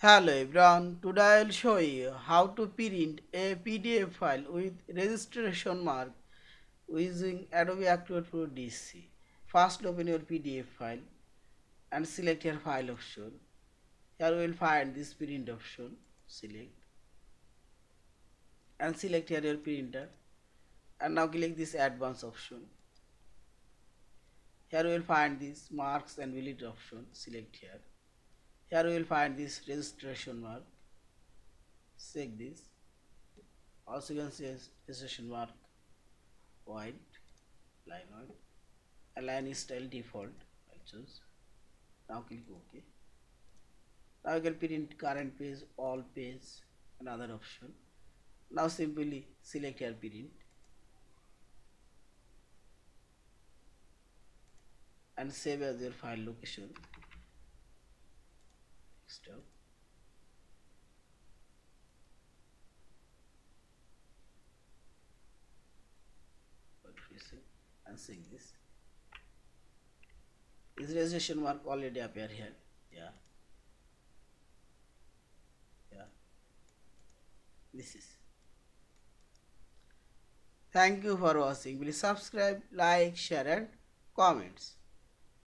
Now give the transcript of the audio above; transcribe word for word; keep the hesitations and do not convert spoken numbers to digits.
Hello everyone, today I will show you how to print a P D F file with registration mark using Adobe Acrobat Pro D C. First open your P D F file and select your file option. Here we will find this print option, select and select here your printer and now click this advanced option. Here we will find this marks and delete option, select here. Here we will find this registration mark, check this, also you can see registration mark, white, line white, align style default, I choose, now click OK. Now you can print current page, all page, another option, now simply select here print and save as your file location. Stop. And save this. Is registration mark already appear here? Yeah. Yeah. This is. Thank you for watching. Please subscribe, like, share, and comments.